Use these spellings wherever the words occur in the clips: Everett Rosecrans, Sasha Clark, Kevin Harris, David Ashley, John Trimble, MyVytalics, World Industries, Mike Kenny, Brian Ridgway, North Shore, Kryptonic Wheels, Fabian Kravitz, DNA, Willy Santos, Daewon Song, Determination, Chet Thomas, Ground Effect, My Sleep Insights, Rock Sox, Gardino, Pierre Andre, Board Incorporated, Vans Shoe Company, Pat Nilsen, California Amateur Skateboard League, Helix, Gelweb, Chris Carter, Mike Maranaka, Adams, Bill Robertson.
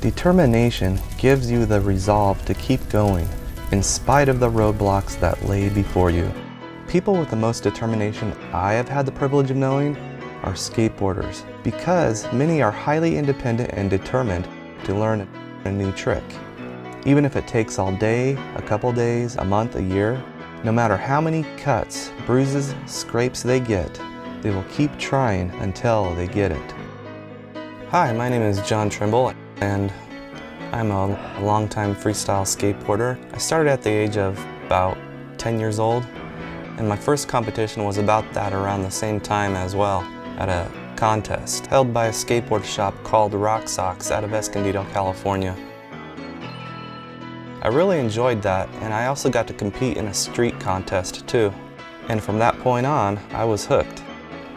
Determination gives you the resolve to keep going in spite of the roadblocks that lay before you. People with the most determination I have had the privilege of knowing are skateboarders, because many are highly independent and determined to learn a new trick. Even if it takes all day, a couple days, a month, a year, no matter how many cuts, bruises, scrapes they get, they will keep trying until they get it. Hi, my name is John Trimble, and I'm a longtime freestyle skateboarder. I started at the age of about 10 years old, and my first competition was about that around the same time as well, at a contest held by a skateboard shop called Rock Sox out of Escondido, California. I really enjoyed that, and I also got to compete in a street contest too. And from that point on, I was hooked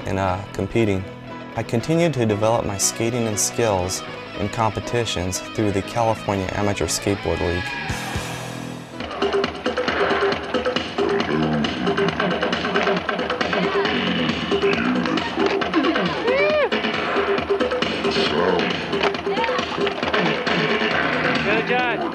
in competing. I continued to develop my skating and skills in competitions through the California Amateur Skateboard League. Good job.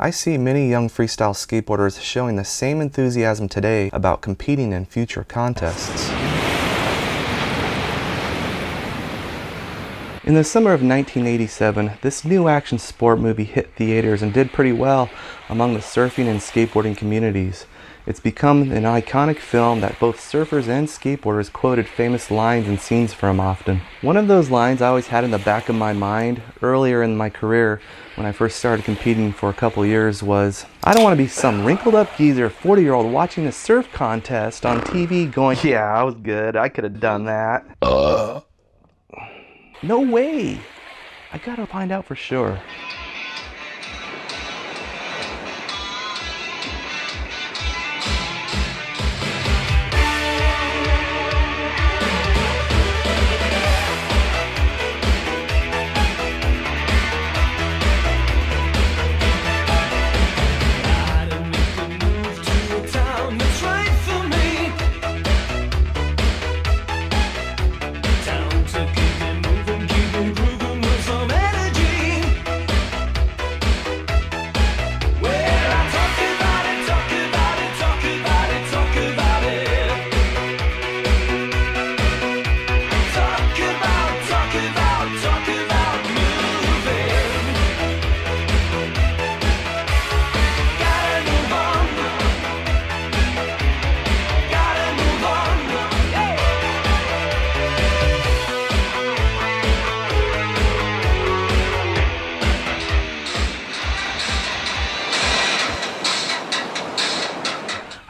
I see many young freestyle skateboarders showing the same enthusiasm today about competing in future contests. In the summer of 1987, this new action sport movie hit theaters and did pretty well among the surfing and skateboarding communities. It's become an iconic film that both surfers and skateboarders quoted famous lines and scenes from often. One of those lines I always had in the back of my mind earlier in my career when I first started competing for a couple years was, "I don't want to be some wrinkled up geezer 40-year-old watching a surf contest on TV going, yeah, I was good, I could have done that. No way! I gotta find out for sure."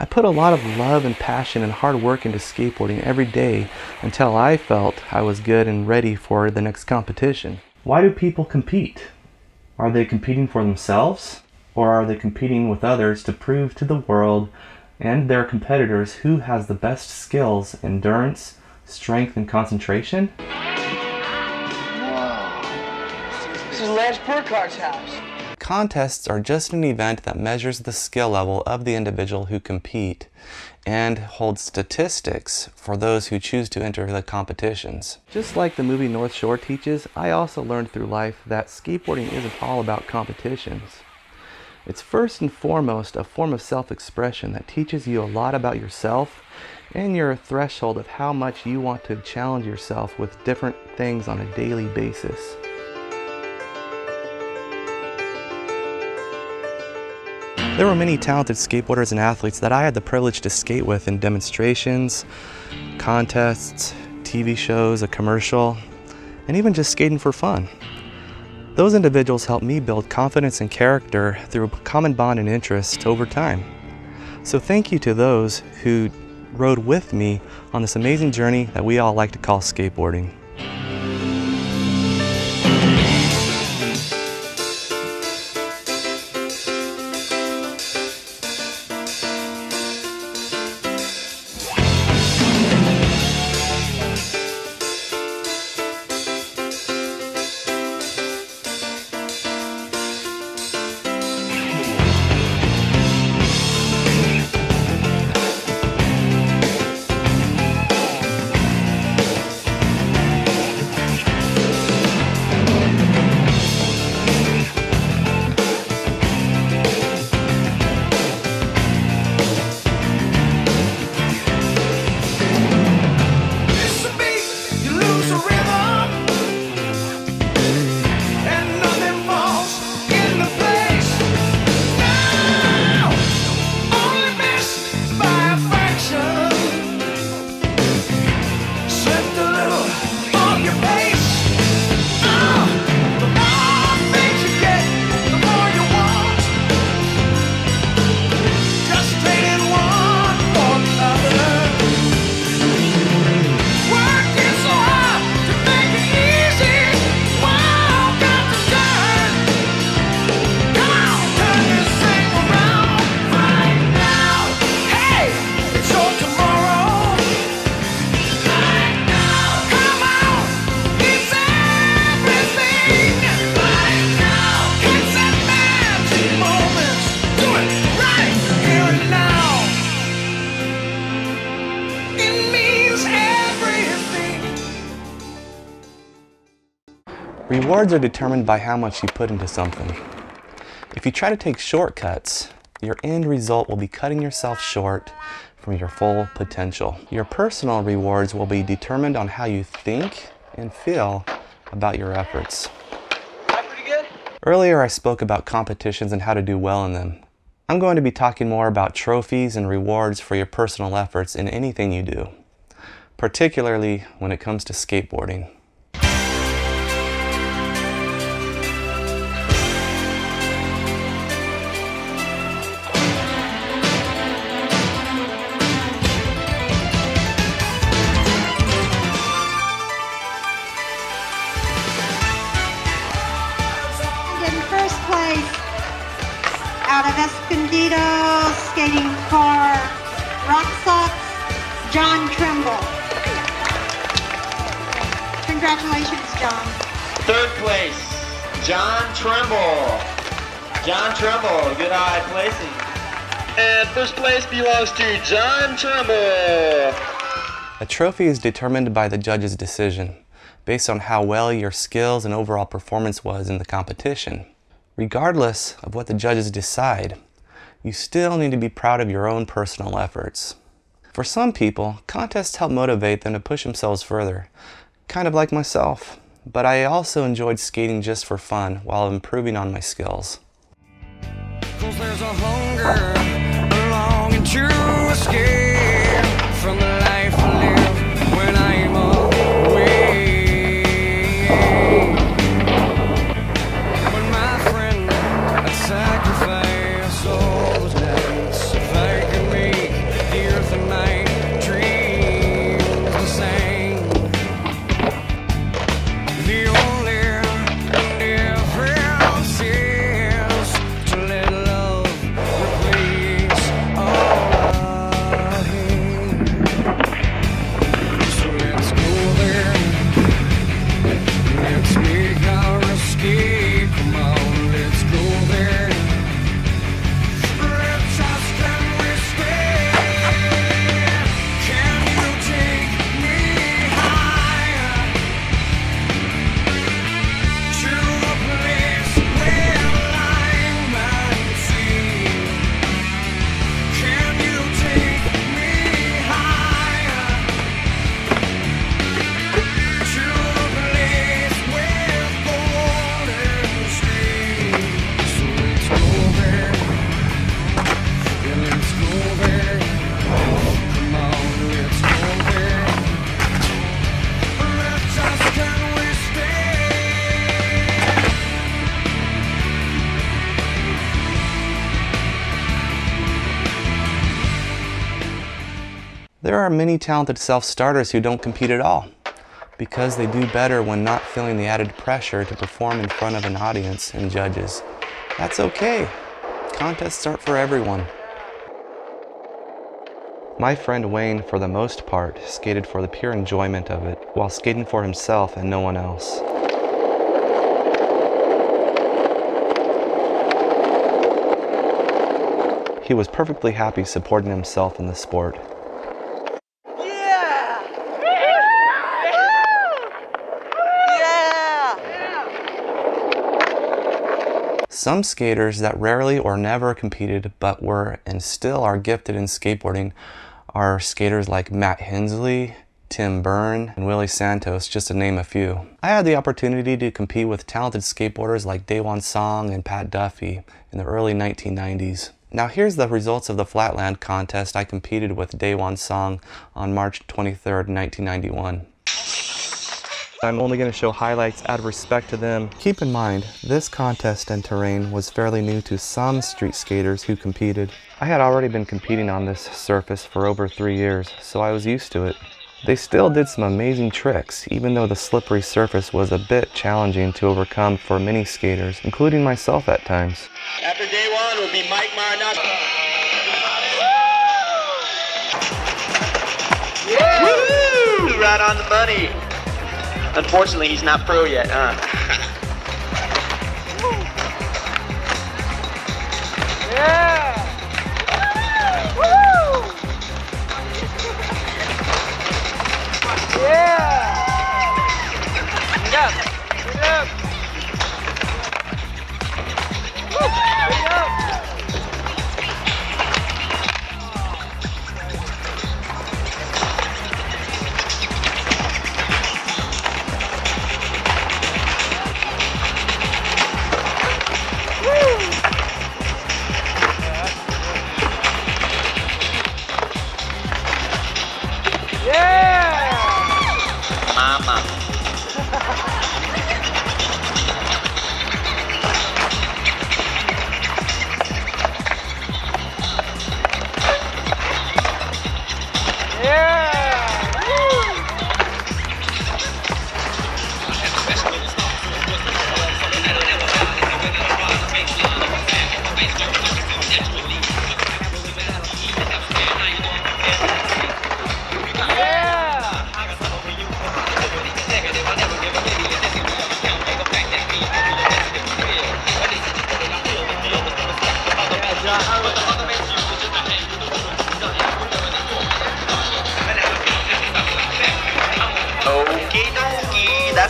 I put a lot of love and passion and hard work into skateboarding every day until I felt I was good and ready for the next competition. Why do people compete? Are they competing for themselves? Or are they competing with others to prove to the world and their competitors who has the best skills, endurance, strength, and concentration? This is Lance Burkhart's house. Contests are just an event that measures the skill level of the individual who compete and holds statistics for those who choose to enter the competitions. Just like the movie North Shore teaches, I also learned through life that skateboarding isn't all about competitions. It's first and foremost a form of self-expression that teaches you a lot about yourself and your threshold of how much you want to challenge yourself with different things on a daily basis. There were many talented skateboarders and athletes that I had the privilege to skate with in demonstrations, contests, TV shows, a commercial, and even just skating for fun. Those individuals helped me build confidence and character through a common bond and interest over time. So thank you to those who rode with me on this amazing journey that we all like to call skateboarding. Rewards are determined by how much you put into something. If you try to take shortcuts, your end result will be cutting yourself short from your full potential. Your personal rewards will be determined on how you think and feel about your efforts. Pretty good? Earlier I spoke about competitions and how to do well in them. I'm going to be talking more about trophies and rewards for your personal efforts in anything you do, particularly when it comes to skateboarding. Skating for Rock Sox, John Trimble. Congratulations, John. Third place, John Trimble. John Trimble, good eye placing. And first place belongs to John Trimble. A trophy is determined by the judge's decision, based on how well your skills and overall performance was in the competition. Regardless of what the judges decide, you still need to be proud of your own personal efforts. For some people, contests help motivate them to push themselves further, kind of like myself, but I also enjoyed skating just for fun while improving on my skills. 'Cause there's a hunger, a longing to escape from the life lived when I'm away. When my friend, I sacrifice. If I can make There are many talented self-starters who don't compete at all because they do better when not feeling the added pressure to perform in front of an audience and judges. That's okay. Contests aren't for everyone. My friend Wayne, for the most part, skated for the pure enjoyment of it, while skating for himself and no one else. He was perfectly happy supporting himself in the sport. Yeah! Yeah! Yeah! Some skaters that rarely or never competed but were and still are gifted in skateboarding are skaters like Matt Hensley, Tim Byrne, and Willy Santos, just to name a few. I had the opportunity to compete with talented skateboarders like Daewon Song and Pat Duffy in the early 1990s. Now here's the results of the Flatland contest I competed with Daewon Song on March 23rd, 1991. I'm only going to show highlights out of respect to them. Keep in mind, this contest and terrain was fairly new to some street skaters who competed. I had already been competing on this surface for over 3 years, so I was used to it. They still did some amazing tricks, even though the slippery surface was a bit challenging to overcome for many skaters, including myself at times. After Daewon will be Mike Maranaka. Yeah. Woo! Right on the money. Unfortunately, he's not pro yet, huh? Yeah! Yeah! Get up! Get up! Get up!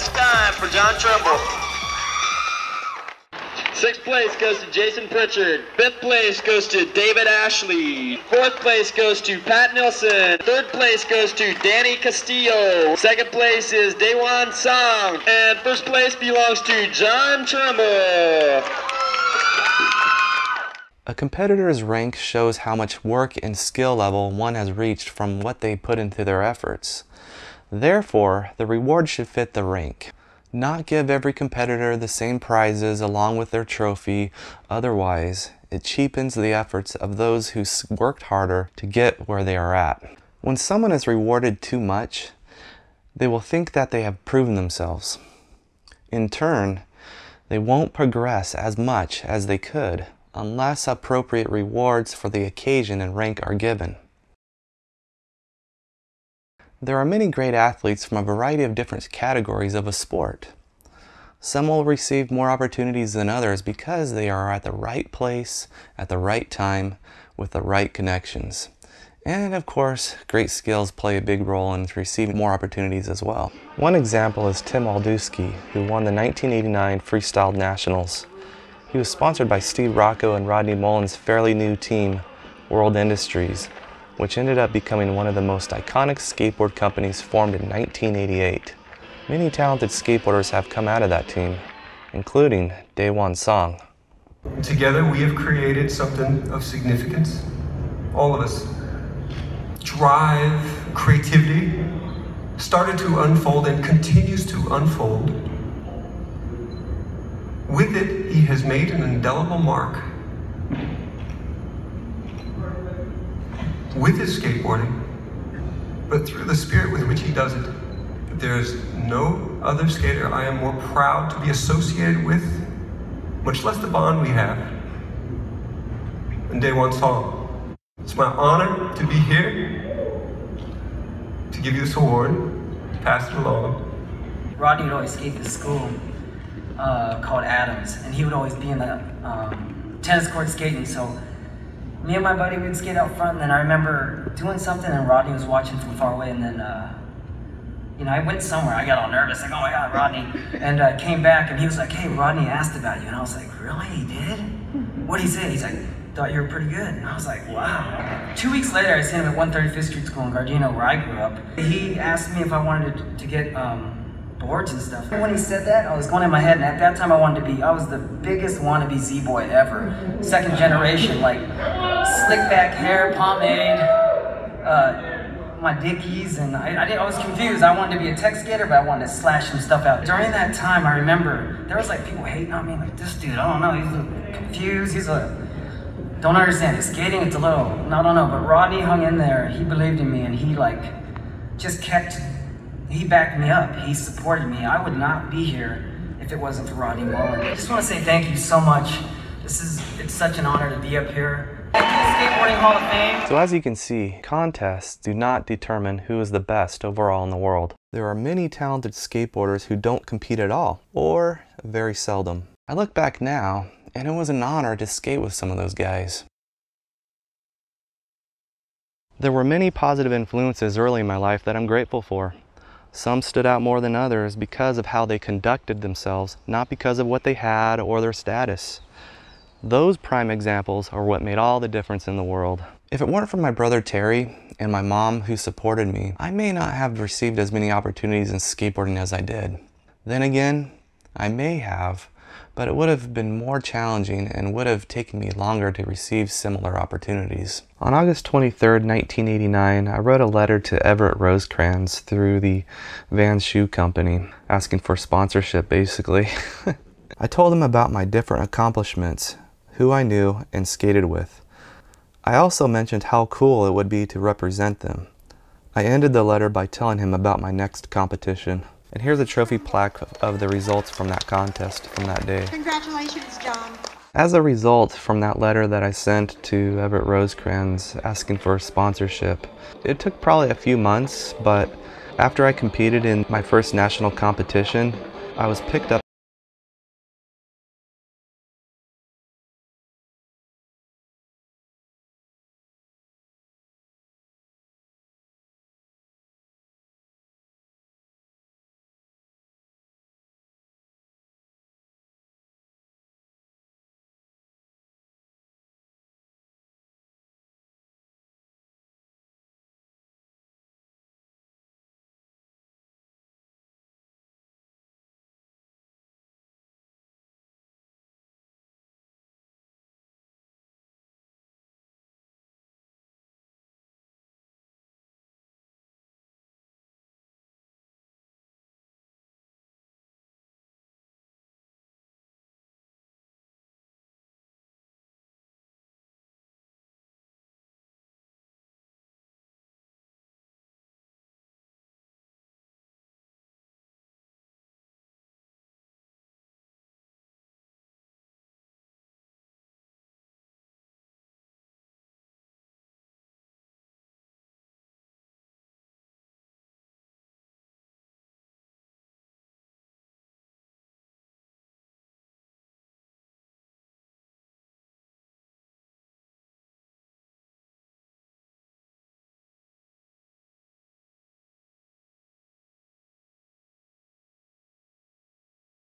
It's time for John Trimble. Sixth place goes to Jason Pritchard. Fifth place goes to David Ashley. Fourth place goes to Pat Nilsen. Third place goes to Danny Castillo. Second place is Daewon Song. And first place belongs to John Trimble. A competitor's rank shows how much work and skill level one has reached from what they put into their efforts. Therefore, the reward should fit the rank. Not give every competitor the same prizes along with their trophy, otherwise it cheapens the efforts of those who worked harder to get where they are at. When someone is rewarded too much, they will think that they have proven themselves. In turn, they won't progress as much as they could unless appropriate rewards for the occasion and rank are given. There are many great athletes from a variety of different categories of a sport. Some will receive more opportunities than others because they are at the right place, at the right time, with the right connections. And of course, great skills play a big role in receiving more opportunities as well. One example is Tim Waldusky, who won the 1989 Freestyle Nationals. He was sponsored by Steve Rocco and Rodney Mullen's fairly new team, World Industries, which ended up becoming one of the most iconic skateboard companies formed in 1988. Many talented skateboarders have come out of that team, including Daewon Song. Together we have created something of significance, all of us. Drive, creativity, started to unfold and continues to unfold. With it, he has made an indelible mark. With his skateboarding, but through the spirit with which he does it. There's no other skater I am more proud to be associated with, much less the bond we have, than Daewon Song. It's my honor to be here, to give you this award, to pass it along. Rodney would always skate this school called Adams, and he would always be in the tennis court skating, so me and my buddy, we'd skate out front, and then I remember doing something, and Rodney was watching from far away, and then you know, I went somewhere, I got all nervous, like, oh my God, Rodney. And I came back and he was like, hey, Rodney asked about you. And I was like, really, he did? What'd he say? He's like, thought you were pretty good. And I was like, wow. 2 weeks later, I seen him at 135th Street School in Gardino, where I grew up. He asked me if I wanted to get boards and stuff. And when he said that, I was going in my head, and at that time I wanted to be, I was the biggest wannabe Z-boy ever. Second generation, like, slick back hair, pomade, my dickies, and I was confused. I wanted to be a tech skater, but I wanted to slash some stuff out. During that time, I remember there was like people hating on me, like, this dude, I don't know, he's confused, he's like, don't understand, it's skating, it's a little, I don't know, but Rodney hung in there, he believed in me, and he like, just kept, he backed me up, he supported me. I would not be here if it wasn't for Rodney Mullen. I just want to say thank you so much. This is, it's such an honor to be up here. Skateboarding Hall of Fame. So as you can see, contests do not determine who is the best overall in the world. There are many talented skateboarders who don't compete at all, or very seldom. I look back now, and it was an honor to skate with some of those guys. There were many positive influences early in my life that I'm grateful for. Some stood out more than others because of how they conducted themselves, not because of what they had or their status. Those prime examples are what made all the difference in the world. If it weren't for my brother Terry and my mom who supported me, I may not have received as many opportunities in skateboarding as I did. Then again, I may have, but it would have been more challenging and would have taken me longer to receive similar opportunities. On August 23rd, 1989, I wrote a letter to Everett Rosecrans through the Vans Shoe Company, asking for sponsorship basically. I told him about my different accomplishments, who I knew and skated with. I also mentioned how cool it would be to represent them. I ended the letter by telling him about my next competition. And here's a trophy plaque of the results from that contest from that day. Congratulations, John. As a result from that letter that I sent to Everett Rosecrans asking for sponsorship, it took probably a few months, but after I competed in my first national competition, I was picked up .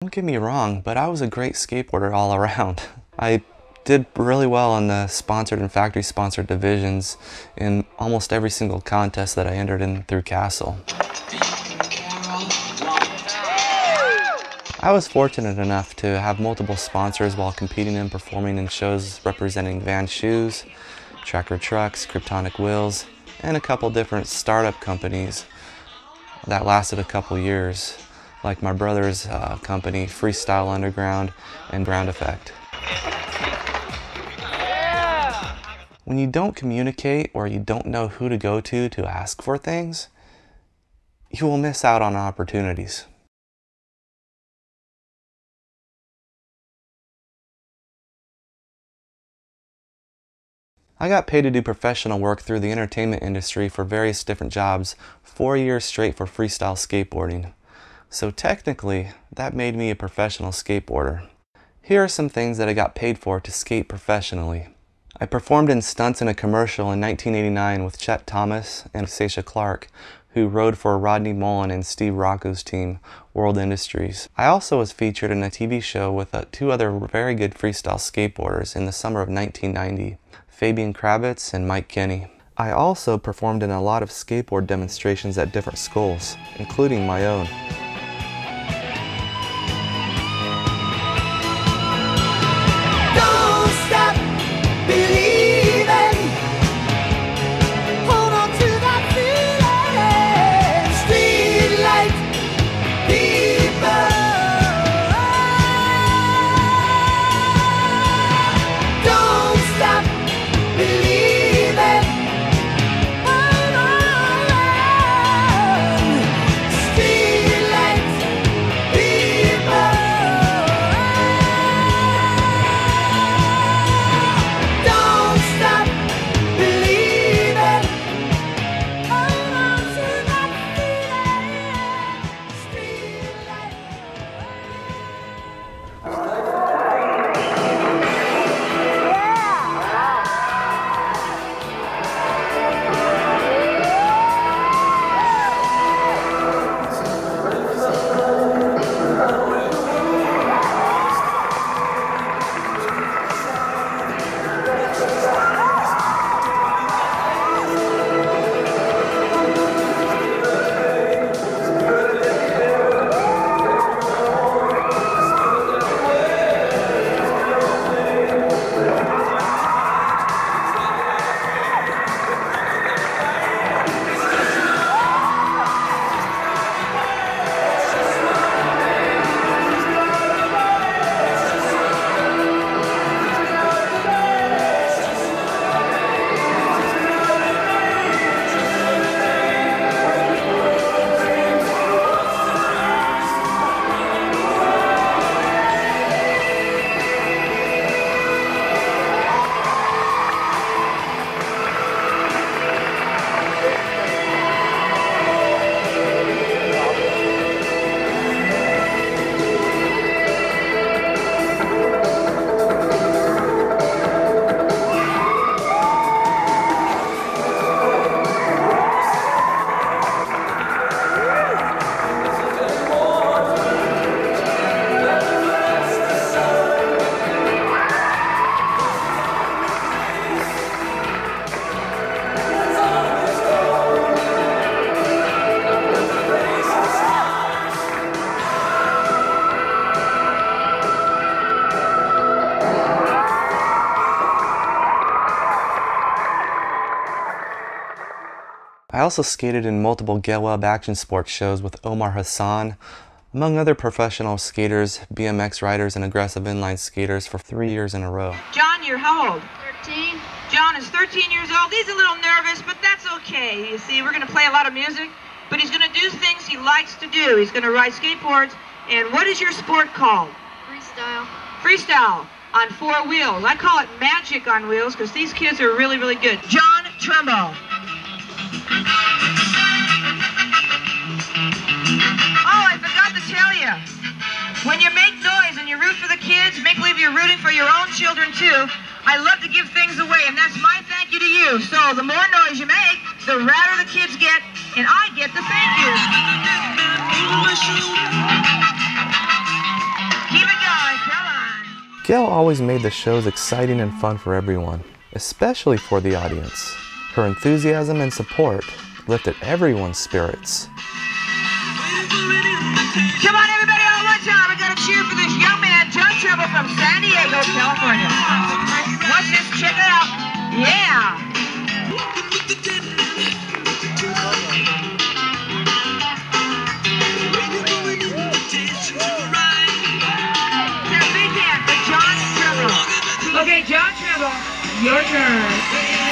Don't get me wrong, but I was a great skateboarder all around. I did really well in the sponsored and factory sponsored divisions in almost every single contest that I entered in through Castle. I was fortunate enough to have multiple sponsors while competing and performing in shows representing Vans Shoes, Tracker Trucks, Kryptonic Wheels, and a couple different startup companies that lasted a couple years, like my brother's company, Freestyle Underground and Ground Effect. Yeah. When you don't communicate or you don't know who to go to ask for things, you will miss out on opportunities. I got paid to do professional work through the entertainment industry for various different jobs 4 years straight for freestyle skateboarding. So technically, that made me a professional skateboarder. Here are some things that I got paid for to skate professionally. I performed in stunts in a commercial in 1989 with Chet Thomas and Sasha Clark, who rode for Rodney Mullen and Steve Rocco's team, World Industries. I also was featured in a TV show with two other very good freestyle skateboarders in the summer of 1990. Fabian Kravitz and Mike Kenny. I also performed in a lot of skateboard demonstrations at different schools, including my own. Don't stop believing. Hold on to that feeling. Streetlight people. Don't stop believing, all around, streetlights, people, don't stop believing, hold on to that feeling, streetlights. I also skated in multiple Gelweb action sports shows with Omar Hassan, among other professional skaters, BMX riders, and aggressive inline skaters for 3 years in a row. John, you're how old? 13. John is 13 years old. He's a little nervous, but that's okay. You see, we're going to play a lot of music, but he's going to do things he likes to do. He's going to ride skateboards. And what is your sport called? Freestyle. Freestyle on four wheels. I call it magic on wheels because these kids are really, really good. John Trimble. Oh, I forgot to tell you. When you make noise and you root for the kids, make believe you're rooting for your own children too. I love to give things away, and that's my thank you to you. So the more noise you make, the louder the kids get, and I get the thank you. Keep it going, come on. Gail always made the shows exciting and fun for everyone, especially for the audience. Her enthusiasm and support lifted everyone's spirits. Come on, everybody, all one time. We're going to cheer for this young man, John Trimble from San Diego, California. Watch this, check it out. Yeah! It's a big hand for John Trimble. Okay, John Trimble, your turn.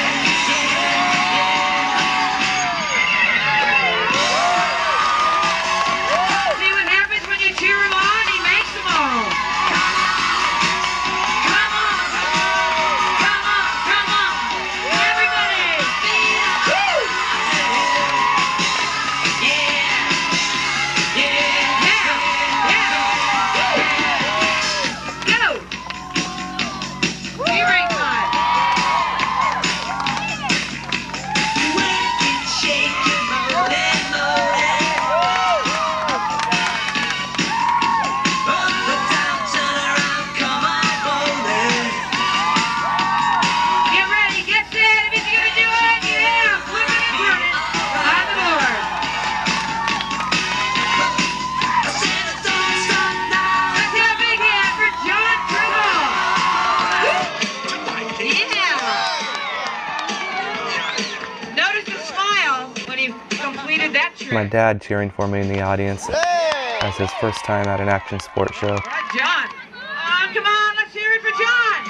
with my dad cheering for me in the audience. Hey! As his first time at an action sport show. Right, John. Come on, let's hear it for John.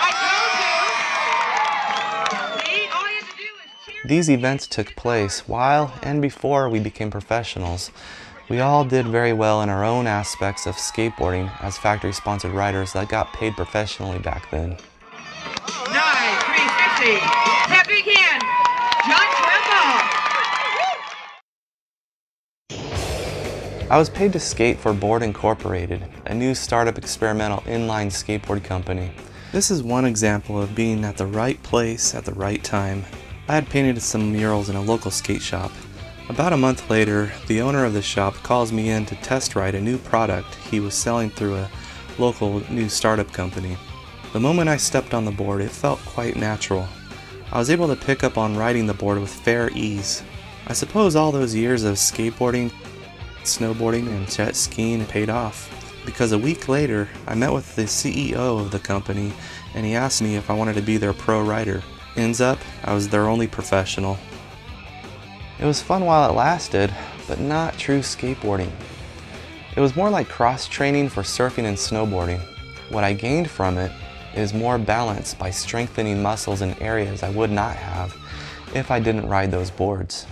I told you. See, all you have to do is cheer. These events took place while and before we became professionals. We all did very well in our own aspects of skateboarding as factory-sponsored riders that got paid professionally back then. Nice, 360. That big hand, John Trimble. I was paid to skate for Board Incorporated, a new startup experimental inline skateboard company. This is one example of being at the right place at the right time. I had painted some murals in a local skate shop. About a month later, the owner of the shop calls me in to test ride a new product he was selling through a local new startup company. The moment I stepped on the board, it felt quite natural. I was able to pick up on riding the board with fair ease. I suppose all those years of skateboarding, snowboarding, and jet skiing paid off, because a week later, I met with the CEO of the company and he asked me if I wanted to be their pro rider. Ends up, I was their only professional. It was fun while it lasted, but not true skateboarding. It was more like cross-training for surfing and snowboarding. What I gained from it is more balance by strengthening muscles in areas I would not have if I didn't ride those boards.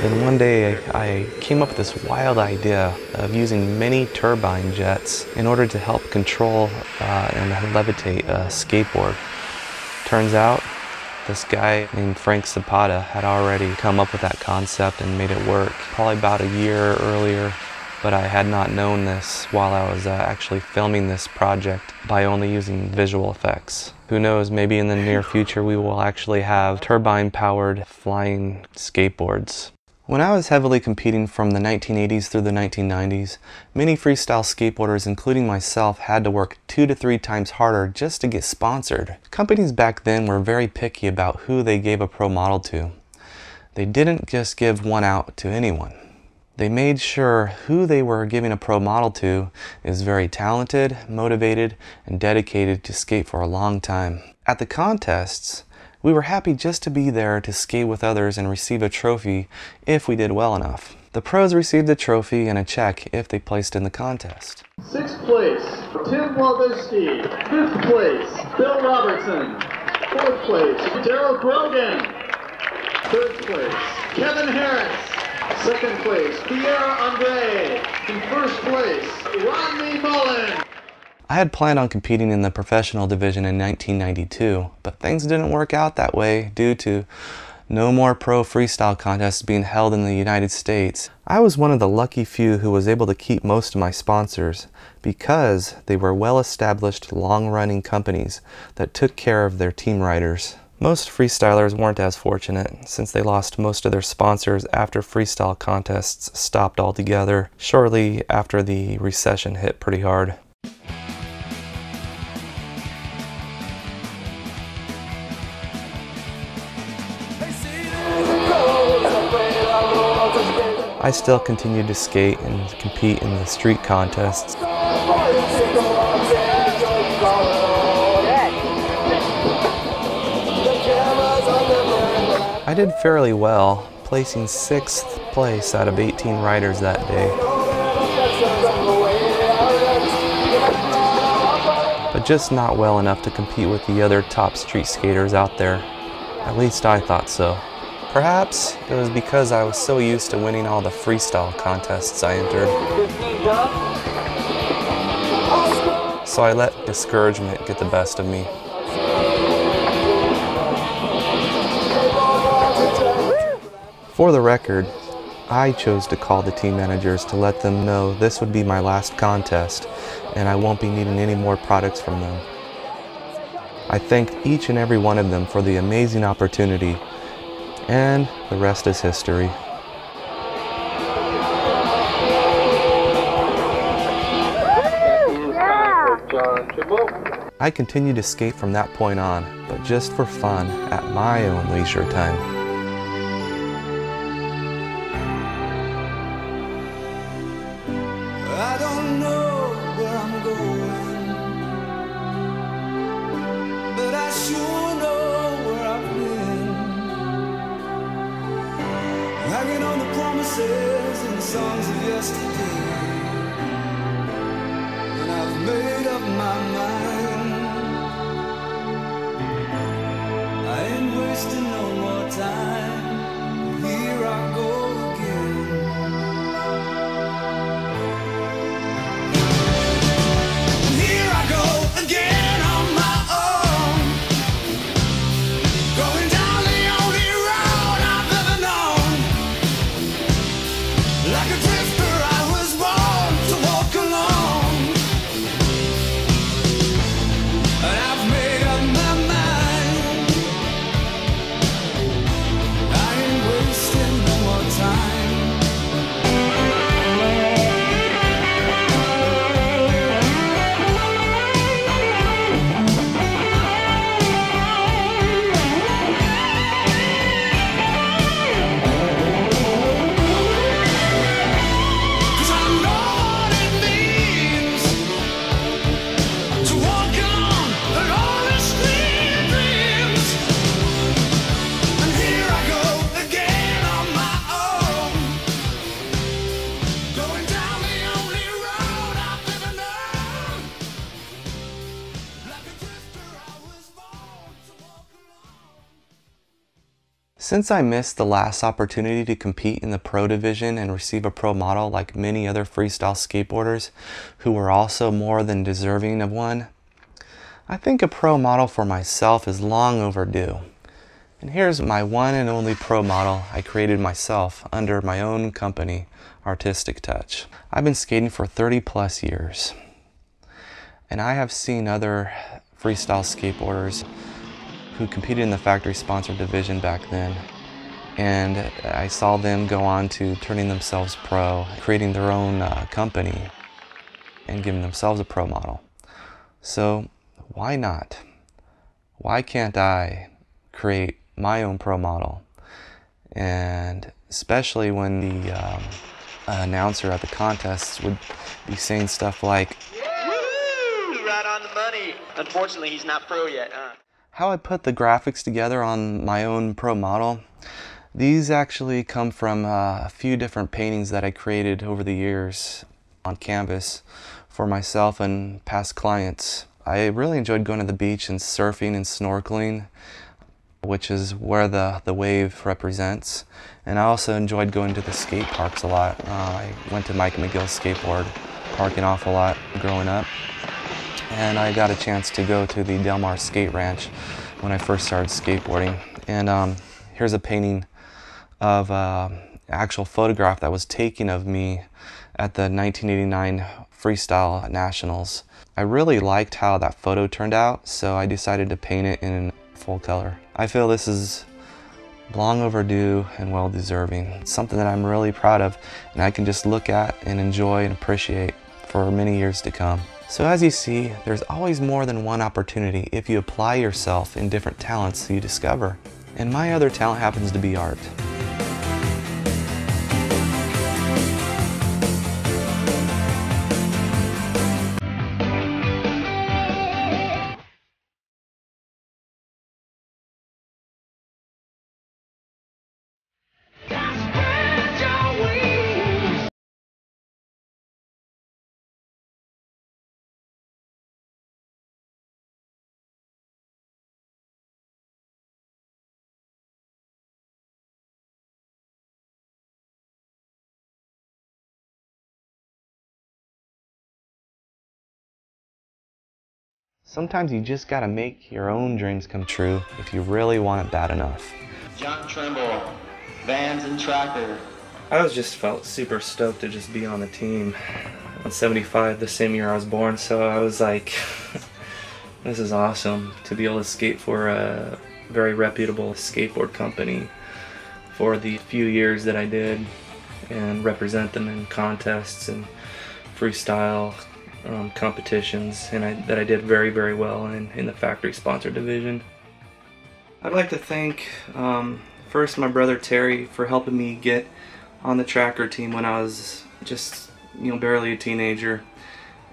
Then one day I came up with this wild idea of using mini turbine jets in order to help control and levitate a skateboard. Turns out, this guy named Frank Zapata had already come up with that concept and made it work probably about a year earlier, but I had not known this while I was actually filming this project by only using visual effects. Who knows, maybe in the near future we will actually have turbine-powered flying skateboards. When I was heavily competing from the 1980s through the 1990s, many freestyle skateboarders, including myself, had to work 2 to 3 times harder just to get sponsored. Companies back then were very picky about who they gave a pro model to. They didn't just give one out to anyone. They made sure who they were giving a pro model to is very talented, motivated, and dedicated to skate for a long time. At the contests, we were happy just to be there to skate with others and receive a trophy if we did well enough. The pros received a trophy and a check if they placed in the contest. 6th place, Tim Waldusky. 5th place, Bill Robertson. 4th place, Daryl Grogan. 3rd place, Kevin Harris. 2nd place, Pierre Andre. And 1st place, Rodney Mullen. I had planned on competing in the professional division in 1992, but things didn't work out that way due to no more pro freestyle contests being held in the United States. I was one of the lucky few who was able to keep most of my sponsors because they were well-established, long-running companies that took care of their team riders. Most freestylers weren't as fortunate, since they lost most of their sponsors after freestyle contests stopped altogether shortly after the recession hit pretty hard. I still continued to skate and compete in the street contests. I did fairly well, placing 6th place out of 18 riders that day. But just not well enough to compete with the other top street skaters out there. At least I thought so. Perhaps it was because I was so used to winning all the freestyle contests I entered. So I let discouragement get the best of me. For the record, I chose to call the team managers to let them know this would be my last contest and I won't be needing any more products from them. I thanked each and every one of them for the amazing opportunity. And the rest is history. Yeah. I continued to skate from that point on, but just for fun at my own leisure time. voices and the songs of yesterday, and I've made up my mind. I ain't wasting no more time. Here I go. Since I missed the last opportunity to compete in the pro division and receive a pro model like many other freestyle skateboarders who were also more than deserving of one, I think a pro model for myself is long overdue. And here's my one and only pro model I created myself under my own company, Artistic Touch. I've been skating for 30 plus years, and I have seen other freestyle skateboarders who competed in the factory-sponsored division back then. And I saw them go on to turning themselves pro, creating their own company, and giving themselves a pro model. So why not? Why can't I create my own pro model? And especially when the announcer at the contests would be saying stuff like, "Woo! Right on the money." Unfortunately, he's not pro yet, huh? How I put the graphics together on my own pro model, these actually come from a few different paintings that I created over the years on canvas for myself and past clients. I really enjoyed going to the beach and surfing and snorkeling, which is where the wave represents. And I also enjoyed going to the skate parks a lot. I went to Mike McGill's skateboard park an awful lot growing up. And I got a chance to go to the Del Mar Skate Ranch when I first started skateboarding. And here's a painting of an actual photograph that was taken of me at the 1989 Freestyle Nationals. I really liked how that photo turned out, so I decided to paint it in full color. I feel this is long overdue and well deserving. It's something that I'm really proud of, and I can just look at and enjoy and appreciate for many years to come. So as you see, there's always more than one opportunity if you apply yourself in different talents you discover. And my other talent happens to be art. Sometimes you just gotta make your own dreams come true if you really want it bad enough. John Trimble, Vans and Tracker. I was just felt super stoked to just be on the team. I'm 75, the same year I was born, so I was like, this is awesome to be able to skate for a very reputable skateboard company for the few years that I did and represent them in contests and freestyle competitions, and that I did very, very well in the factory sponsor division. I'd like to thank first my brother Terry for helping me get on the Tracker team when I was just, you know, barely a teenager,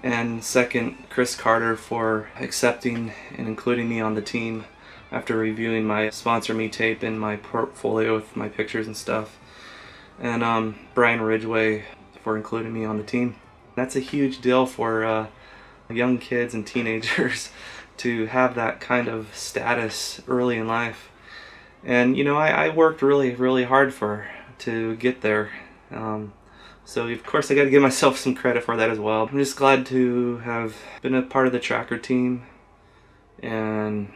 and second Chris Carter for accepting and including me on the team after reviewing my Sponsor Me tape and my portfolio with my pictures and stuff. and Brian Ridgway for including me on the team. That's a huge deal for young kids and teenagers to have that kind of status early in life. And you know, I worked really hard to get there. So of course I gotta give myself some credit for that as well. I'm just glad to have been a part of the Tracker team and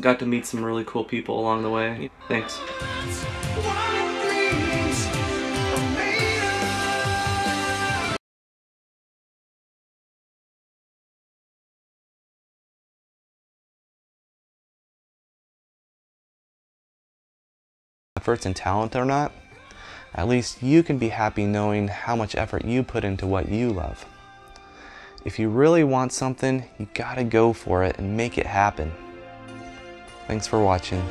got to meet some really cool people along the way. Thanks. Efforts and talent or not, at least you can be happy knowing how much effort you put into what you love. If you really want something, you gotta go for it and make it happen. Thanks for watching.